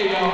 Hey, y'all.